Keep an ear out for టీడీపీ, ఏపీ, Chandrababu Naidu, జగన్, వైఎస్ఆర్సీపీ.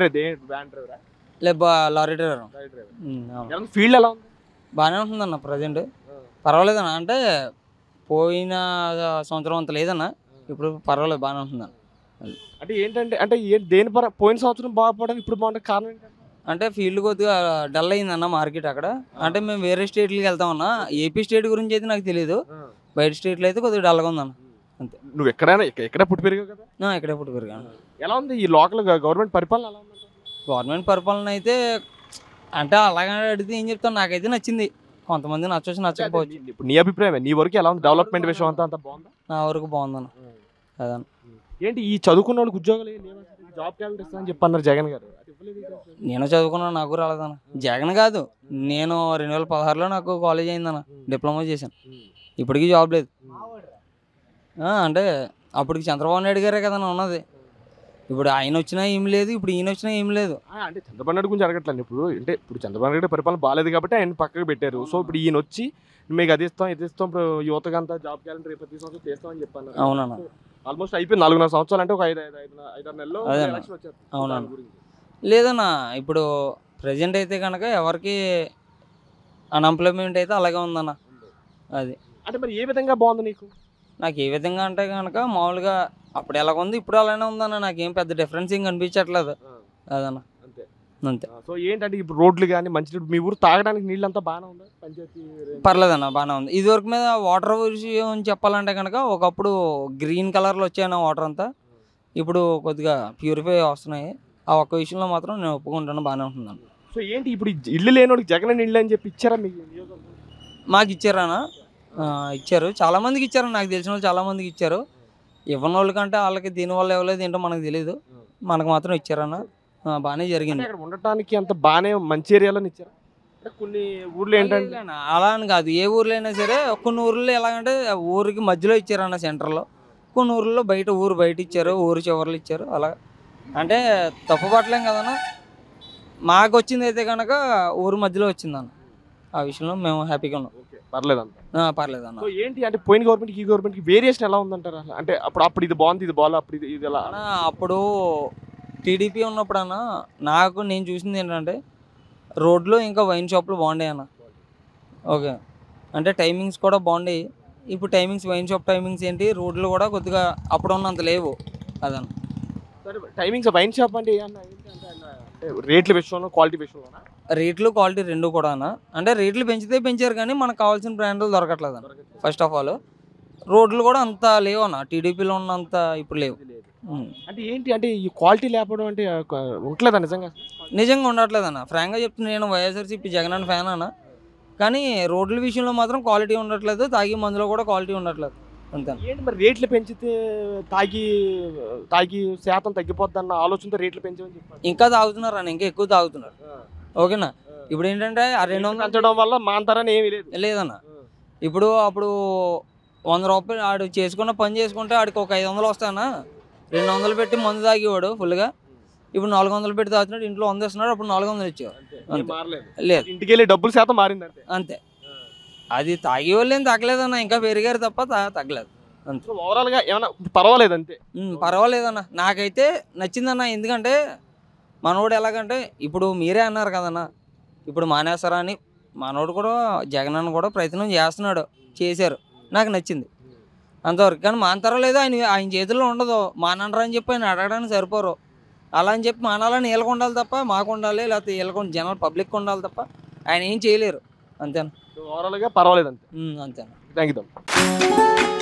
Lorry driver field ఎలా ఉంది? బాగానే ఉంటుందన్న, ప్రజెంట్ పర్వాలేదన్న. అంటే పోయిన సంవత్సరం అంత లేదన్న, ఇప్పుడు పర్వాలేదు బాగానే ఉంటుందన్న. అంటే ఏంటంటే అంటే దేని పోయిన సంవత్సరం బాగుపడడానికి ఇప్పుడు బాగుంటుంది కారణం ఏంటంటే అంటే ఫీల్డ్ కొద్దిగా డల్ అయిందన్న మార్కెట్ అక్కడ. అంటే మేము వేరే స్టేట్లకి వెళ్తామన్నా, ఏపీ స్టేట్ గురించి అయితే నాకు తెలియదు, బయట స్టేట్లో అయితే కొద్దిగా డల్గా ఉందన్న అంతే. నువ్వు ఎక్కడైనా ఎక్కడ పుట్టి పెరిగావు కదా? ఎక్కడే పుట్టి పెరిగాను. ఎలా ఉంది ఈ లోకల్ గవర్నమెంట్ పరిపాలన? ఎలా ఉంది గవర్నమెంట్ పరిపాలన అయితే అంటే అలాగే అడిగితే ఏం చెప్తాను, నాకైతే నచ్చింది, కొంతమంది నచ్చొచ్చు నచ్చకపోవచ్చు. ఇప్పుడు నీ అభిప్రాయం నీ వరకు ఎలా ఉంది డెవలప్మెంట్ విషయం అంతా? అంత బాగుందా? నా వరకు బాగుందన్న అదన్న. ఏంటి ఈ చదువుకున్న వాళ్ళకి ఉద్యోగాలు జాబ్ క్యాలెండర్ ఇస్తానని చెప్పన్నారు జగన్ గారు. నేను చదువుకున్నాను, నాకు రాలేదన్న. జగన్ కాదు, నేను 2016లో నాకు కాలేజ్ అయిందన్న, డిప్లొమా చేశాను, ఇప్పటికీ జాబ్ లేదు. అంటే అప్పటికి చంద్రబాబు నాయుడు గారే కదన్న ఉన్నది, ఇప్పుడు ఆయన వచ్చినా ఏం లేదు, ఇప్పుడు ఈయన వచ్చినా ఏం లేదు. అంటే చంద్రబాబు నాయుడు గురించి అడగట్లేదు ఇప్పుడు, అంటే ఇప్పుడు చంద్రబాబు నాయుడు పరిపాలన బాగాలేదు కాబట్టి ఆయన పక్కకు పెట్టారు. సో ఇప్పుడు ఈయన వచ్చి మీకు అది ఇస్తాం ఇది ఇస్తాం, ఇప్పుడు యువతకు అంతా జాబ్ క్యాలెండర్ ప్రతి సంవత్సరం చేస్తామని చెప్పాను. అవునన్నా, ఆల్మోస్ట్ అయిపోయింది 4.5 సంవత్సరాలు, అంటే ఒక 5-6 నెలల్లో అవునా? లేదన్నా, ఇప్పుడు ప్రజెంట్ అయితే కనుక ఎవరికి అన్ఎంప్లాయ్మెంట్ అయితే అలాగే ఉందన్న. అది అంటే మరి ఏ విధంగా బాగుంది నీకు? నాకు ఏ విధంగా అంటే కనుక మామూలుగా అప్పుడు ఎలా ఉంది ఇప్పుడు అలానే ఉందన్న, నాకేం పెద్ద డిఫరెన్స్ ఏం కనిపించట్లేదు అదన్న, అంతే అంతే. సో ఏంటంటే ఇప్పుడు రోడ్లు కానీ మంచి, మీ ఊరు తాగడానికి నీళ్ళు అంతా బాగానే ఉంది పంచాయతీ? పర్లేదన్న, బాగానే ఉంది. ఇది వరకు మీద వాటర్ విషయం చెప్పాలంటే కనుక ఒకప్పుడు గ్రీన్ కలర్లో వచ్చాయన్న వాటర్ అంతా, ఇప్పుడు కొద్దిగా ప్యూరిఫై వస్తున్నాయి. ఆ ఒక్క విషయంలో మాత్రం నేను ఒప్పుకుంటాను, బాగానే ఉంటుందన్న. సో ఏంటి ఇప్పుడు ఇల్లు లేనివాడికి జగన్ ఇల్లు అని చెప్పి ఇచ్చారా? మీకు మాకు ఇచ్చారన్నా, ఇచ్చారు, చాలామందికి ఇచ్చారని నాకు తెలిసిన వాళ్ళు చాలామందికి ఇచ్చారు. ఇవ్వని వాళ్ళకంటే వాళ్ళకి దీనివల్ల ఇవ్వలేదు ఏంటో మనకు తెలియదు, మనకు మాత్రం ఇచ్చారన్న, బాగానే జరిగింది. అక్కడ ఉండటానికి అంత బాగానే మంచి ఏరియాలోనే ఇచ్చారు. కొన్ని ఊర్లు ఏంటంటే అలా అని కాదు, ఏ ఊర్లో అయినా సరే కొన్ని ఊర్లో ఎలాగంటే ఊరికి మధ్యలో ఇచ్చారన్న సెంటర్లో, కొన్ని ఊర్లో బయట ఊరు బయట ఇచ్చారు, ఊరు చివర్లు ఇచ్చారు. అలా అంటే తప్పు పట్టలేం కదన్నా, మాకు వచ్చింది అయితే కనుక ఊరు మధ్యలో వచ్చిందన్న, ఆ విషయంలో మేము హ్యాపీగా ఉన్నాం. పర్లేదన్న, పర్లేదన్న. సో ఏంటి అంటే పోయిన గవర్నమెంట్ ఈ గవర్నమెంట్కి వేరియేషన్ ఎలా ఉందంటారా? అంటే అప్పుడు ఇది బాగుంది ఇది బాగా, అప్పుడు ఇది ఎలా? అప్పుడు టీడీపీ ఉన్నప్పుడు అన్న నాకు నేను చూసింది ఏంటంటే రోడ్లు ఇంకా వైన్ షాప్లు బాగుండే అన్న, ఓకే. అంటే టైమింగ్స్ కూడా బాగుండేవి, ఇప్పుడు టైమింగ్స్ వైన్ షాప్ టైమింగ్స్ ఏంటి, రోడ్లు కూడా కొద్దిగా అప్పుడు ఉన్నంత లేవు అదన్న. టైమింగ్స్ వైన్ షాప్ అంటే రేట్ల విషయంలో క్వాలిటీ విషయంలో, రేట్లు క్వాలిటీ రెండు కూడా అన్న. అంటే రేట్లు పెంచితే పెంచారు కానీ మనకు కావాల్సిన బ్రాండ్లు దొరకట్లేదు అన్న. ఫస్ట్ ఆఫ్ ఆల్ రోడ్లు కూడా అంత లేవు అన్న, టీడీపీలో ఉన్నంత ఇప్పుడు లేవు. అంటే ఏంటి అంటే ఈ క్వాలిటీ లేకపోవడం అంటే ఉండట్లేదా? నిజంగా నిజంగా ఉండట్లేదు అన్న, ఫ్రాంక్గా చెప్తున్నా. నేను వైఎస్ఆర్సీపీ జగన్ అని ఫ్యాన్ అన్న, కానీ రోడ్ల విషయంలో మాత్రం క్వాలిటీ ఉండట్లేదు, తాగి మందులో కూడా క్వాలిటీ ఉండట్లేదు అంతే. ఏంటి మరి రేట్లు పెంచితే తాగి తాగి శాతం తగ్గిపోద్ది అన్న ఆలోచనతో రేట్లు పెంచమని చెప్పారు. ఇంకా తాగుతున్నారు అన్న, ఇంకా ఎక్కువ తాగుతున్నారు, ఓకేనా? ఇప్పుడు ఏంటంటే ఆ 200 పెంచడం వల్ల మాంతరాన్ని ఏమీ లేదన్న. ఇప్పుడు అప్పుడు 100 రూపాయలు ఆడు చేసుకున్న పని చేసుకుంటే ఆడికి ఒక 500 వస్తానా, 200 పెట్టి మందు తాగేవాడు ఫుల్గా, ఇప్పుడు 400 పెట్టి తాగుతున్నాడు, ఇంట్లో 100 ఇస్తున్నాడు, అప్పుడు 400 ఇచ్చేవాడు. లేదు, ఇంటికి వెళ్ళి డబ్బులు శాతం మారిందంటే అంతే. అది తాగేవాళ్ళు ఏం తగ్గలేదన్న, ఇంకా పెరిగారు తప్ప తగ్గలేదు అంతే. ఓవరాల్గా ఏమన్నా పర్వాలేదు అంతే, పర్వాలేదన్న. నాకైతే నచ్చిందన్న, ఎందుకంటే మనోడు ఎలాగంటే ఇప్పుడు మీరే అన్నారు కదన్న ఇప్పుడు మానేస్తారా అని, మనోడు కూడా జగన్ అన్న కూడా ప్రయత్నం చేస్తున్నాడు, చేశారు, నాకు నచ్చింది అంతవరకు. కానీ మానతారో లేదో ఆయన చేతుల్లో ఉండదు, మానరా అని చెప్పి ఆయన అడగడానికి సరిపోరు. అలా అని చెప్పి మానాలని వీళ్ళకు ఉండాలి తప్ప మాకు ఉండాలి, లేకపోతే వీళ్ళకు జనాలు పబ్లిక్ ఉండాలి తప్ప ఆయన ఏం చేయలేరు అంతేనా? ఓవరాల్గా పర్వాలేదు అంతే అంతేనా? Thank you.